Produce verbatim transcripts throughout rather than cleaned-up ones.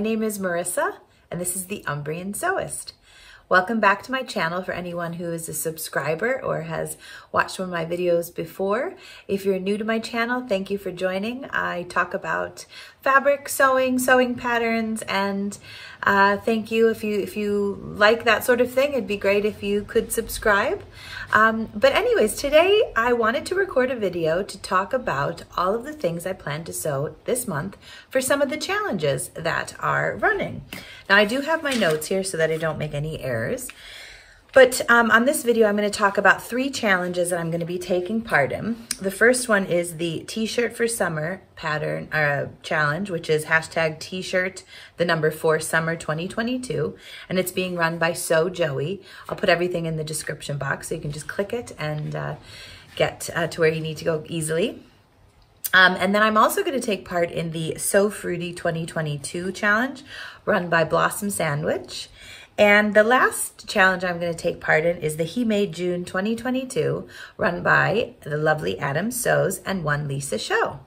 My name is Marissa, and this is The Umbrian Sewist. Welcome back to my channel for anyone who is a subscriber or has watched one of my videos before. If you're new to my channel, thank you for joining. I talk about fabric sewing, sewing patterns, and uh, thank you if you if you like that sort of thing. It'd be great if you could subscribe. Um, but anyways, today I wanted to record a video to talk about all of the things I plan to sew this month for some of the challenges that are running. Now I do have my notes here so that I don't make any errors. But um, on this video, I'm going to talk about three challenges that I'm going to be taking part in. The first one is the T-shirt for summer pattern uh, challenge, which is hashtag T-shirt, the number four summer twenty twenty-two, and it's being run by Sew Joei. I'll put everything in the description box, so you can just click it and uh, get uh, to where you need to go easily. Um, and then I'm also going to take part in the Sew Fruity twenty twenty-two challenge, run by Blossom Sandwich. And the last challenge I'm going to take part in is the He Made June twenty twenty-two, run by the lovely Adam Sews and One Lisa Show.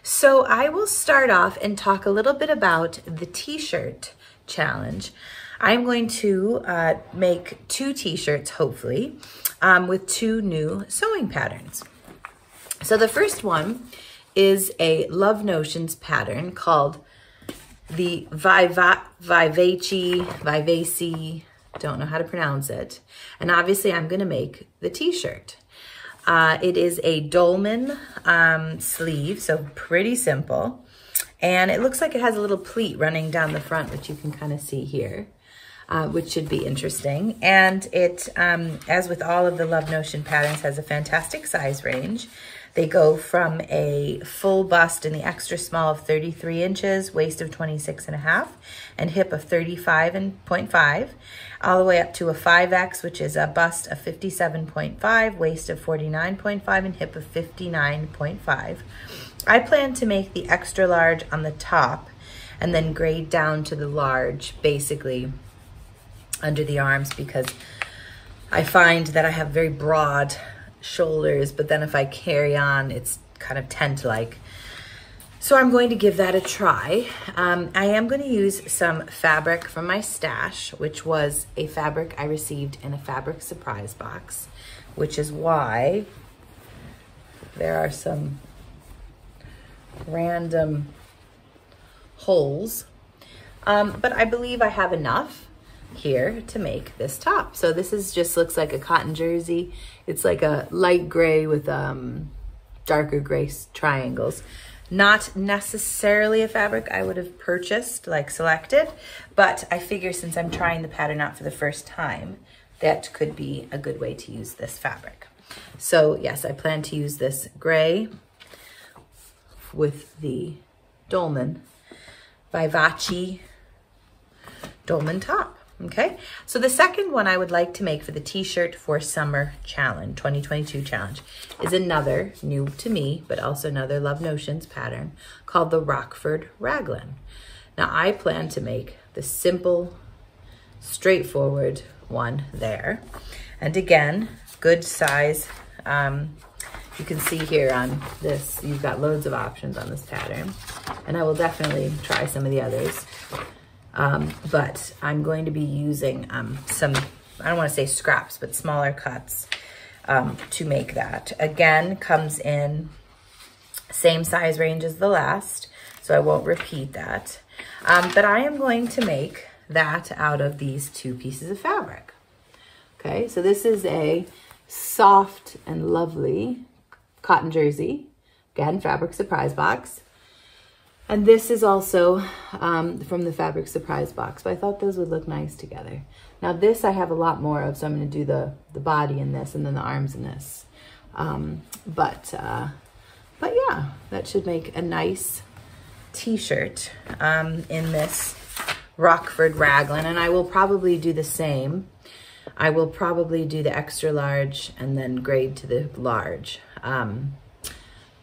So I will start off and talk a little bit about the T-shirt challenge. I'm going to uh, make two T-shirts, hopefully, um, with two new sewing patterns. So the first one is a Love Notions pattern called the Viva, Vivace, Vivace, don't know how to pronounce it. And obviously I'm gonna make the t-shirt. Uh, it is a dolman um, sleeve, so pretty simple. And it looks like it has a little pleat running down the front, which you can kind of see here, uh, which should be interesting. And it, um, as with all of the Love Notion patterns, has a fantastic size range. They go from a full bust in the extra small of thirty-three inches, waist of twenty-six and a half, and hip of thirty-five and point five, all the way up to a five X, which is a bust of fifty-seven point five, waist of forty-nine point five, and hip of fifty-nine point five. I plan to make the extra large on the top and then grade down to the large, basically under the arms, because I find that I have very broad shoulders, but then if I carry on, it's kind of tent-like. So I'm going to give that a try. Um, I am going to use some fabric from my stash, which was a fabric I received in a fabric surprise box, which is why there are some random holes. Um, but I believe I have enough here to make this top. So this is just looks like a cotton jersey. It's like a light gray with um, darker gray triangles. Not necessarily a fabric I would have purchased, like selected, but I figure since I'm trying the pattern out for the first time, that could be a good way to use this fabric. So yes, I plan to use this gray with the dolman, Vivace dolman top. Okay, so the second one I would like to make for the T-shirt for summer challenge, twenty twenty-two challenge, is another new to me, but also another Love Notions pattern called the Rockford Raglan. Now I plan to make the simple, straightforward one there. And again, good size. Um, you can see here on this, you've got loads of options on this pattern, and I will definitely try some of the others. Um, but I'm going to be using um, some, I don't want to say scraps, but smaller cuts um, to make that. Again, comes in same size range as the last, so I won't repeat that. Um, but I am going to make that out of these two pieces of fabric. Okay, so this is a soft and lovely cotton jersey. Again, fabric surprise box. And this is also um, from the Fabric Surprise box, but I thought those would look nice together. Now this I have a lot more of, so I'm gonna do the, the body in this and then the arms in this. Um, but, uh, but yeah, that should make a nice t-shirt um, in this Rockford Raglan, and I will probably do the same. I will probably do the extra large and then grade to the large, um,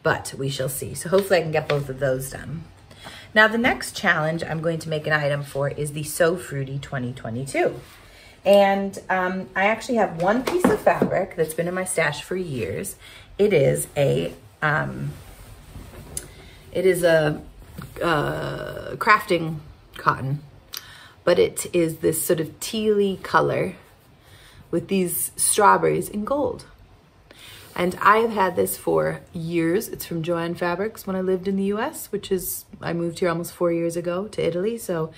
but we shall see. So hopefully I can get both of those done. Now the next challenge I'm going to make an item for is the Sew Fruity twenty twenty-two. And um, I actually have one piece of fabric that's been in my stash for years. It is a, um, it is a uh, crafting cotton, but it is this sort of tealy color with these strawberries in gold. And I've had this for years. It's from Joanne Fabrics when I lived in the U S, which is, I moved here almost four years ago to Italy, so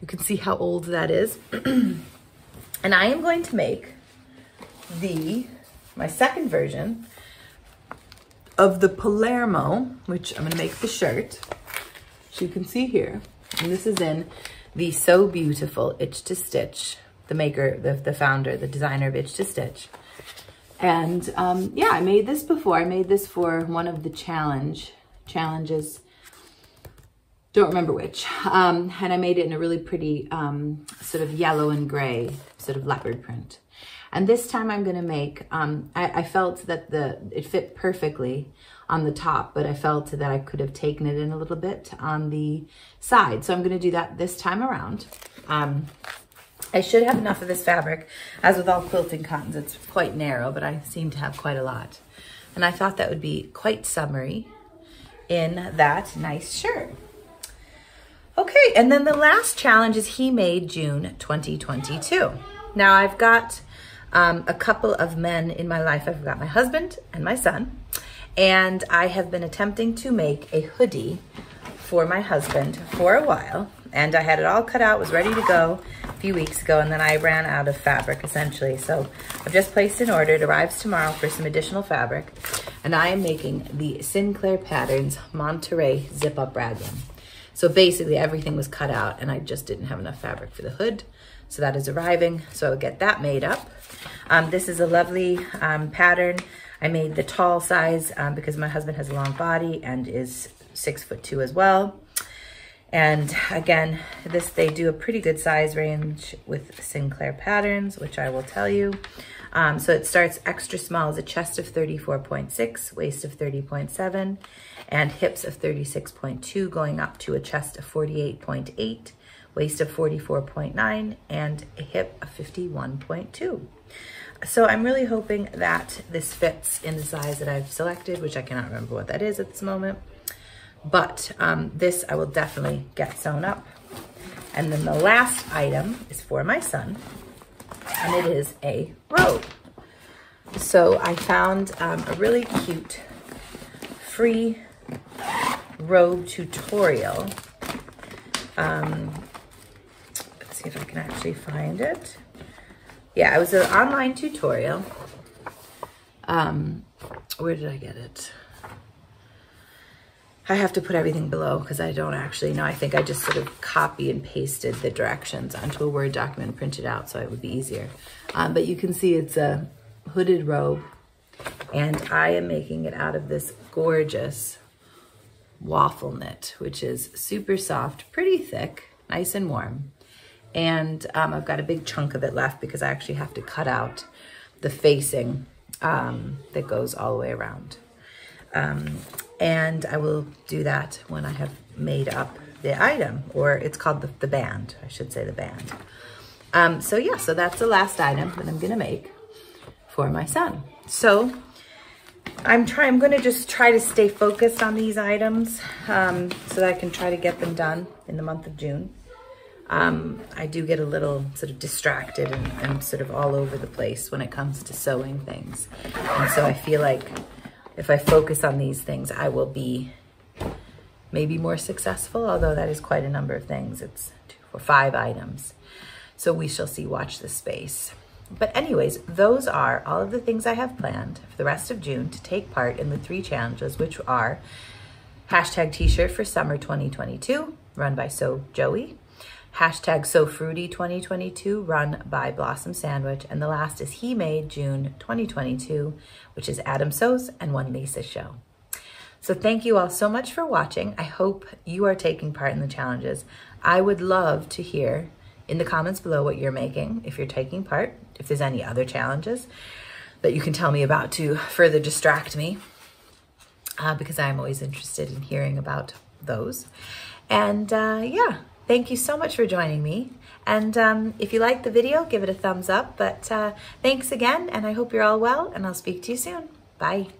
you can see how old that is. And I am going to make the, my second version of the Palermo, which I'm gonna make the shirt, which you can see here. And this is in the So Beautiful Itch to Stitch, the maker, the, the founder, the designer of Itch to Stitch. And um, yeah, I made this before. I made this for one of the challenge challenges. Don't remember which. Um, and I made it in a really pretty um, sort of yellow and gray sort of leopard print. And this time I'm gonna make, um, I, I felt that the it fit perfectly on the top, but I felt that I could have taken it in a little bit on the side. So I'm gonna do that this time around. Um, I should have enough of this fabric. As with all quilting cottons, it's quite narrow, but I seem to have quite a lot. And I thought that would be quite summery in that nice shirt. Okay, and then the last challenge is He Made June twenty twenty-two. Now I've got Um, a couple of men in my life. I've got my husband and my son, and I have been attempting to make a hoodie for my husband for a while, and I had it all cut out, was ready to go a few weeks ago, and then I ran out of fabric essentially. So I've just placed an order. It arrives tomorrow for some additional fabric, and I am making the Sinclair Patterns Monterey zip-up raglan. So basically everything was cut out and I just didn't have enough fabric for the hood. So that is arriving, so I'll get that made up. Um, this is a lovely um, pattern. I made the tall size um, because my husband has a long body and is six foot two as well. And again, this, they do a pretty good size range with Sinclair Patterns, which I will tell you. Um, so it starts extra small as a chest of thirty-four point six, waist of thirty point seven, and hips of thirty-six point two, going up to a chest of forty-eight point eight. Waist of forty-four point nine, and a hip of fifty-one point two. So I'm really hoping that this fits in the size that I've selected, which I cannot remember what that is at this moment. But um, this I will definitely get sewn up. And then the last item is for my son, and it is a robe. So I found um, a really cute free robe tutorial. Um, See if I can actually find it. Yeah, it was an online tutorial. Um, where did I get it? I have to put everything below because I don't actually know. I think I just sort of copy and pasted the directions onto a Word document and printed out, so it would be easier. Um, but you can see it's a hooded robe, and I am making it out of this gorgeous waffle knit, which is super soft, pretty thick, nice and warm. And um, I've got a big chunk of it left because I actually have to cut out the facing um, that goes all the way around. Um, and I will do that when I have made up the item, or it's called the, the band, I should say the band. Um, so yeah, so that's the last item that I'm gonna make for my son. So I'm try, I'm gonna just try to stay focused on these items um, so that I can try to get them done in the month of June. Um, I do get a little sort of distracted and, and sort of all over the place when it comes to sewing things. And so I feel like if I focus on these things, I will be maybe more successful, although that is quite a number of things. It's two or five items. So we shall see, watch the space. But anyways, those are all of the things I have planned for the rest of June to take part in the three challenges, which are hashtag t-shirt for summer twenty twenty-two, run by Sew Joei. Hashtag Sew Fruity twenty twenty-two, run by Blossom Sandwich. And the last is He Made June twenty twenty-two, which is Adam Sews and One Lisa Show. So thank you all so much for watching. I hope you are taking part in the challenges. I would love to hear in the comments below what you're making, if you're taking part, if there's any other challenges that you can tell me about to further distract me, uh, because I'm always interested in hearing about those. And uh, yeah. Thank you so much for joining me. And um, if you like the video, give it a thumbs up. But uh, thanks again, and I hope you're all well, and I'll speak to you soon. Bye.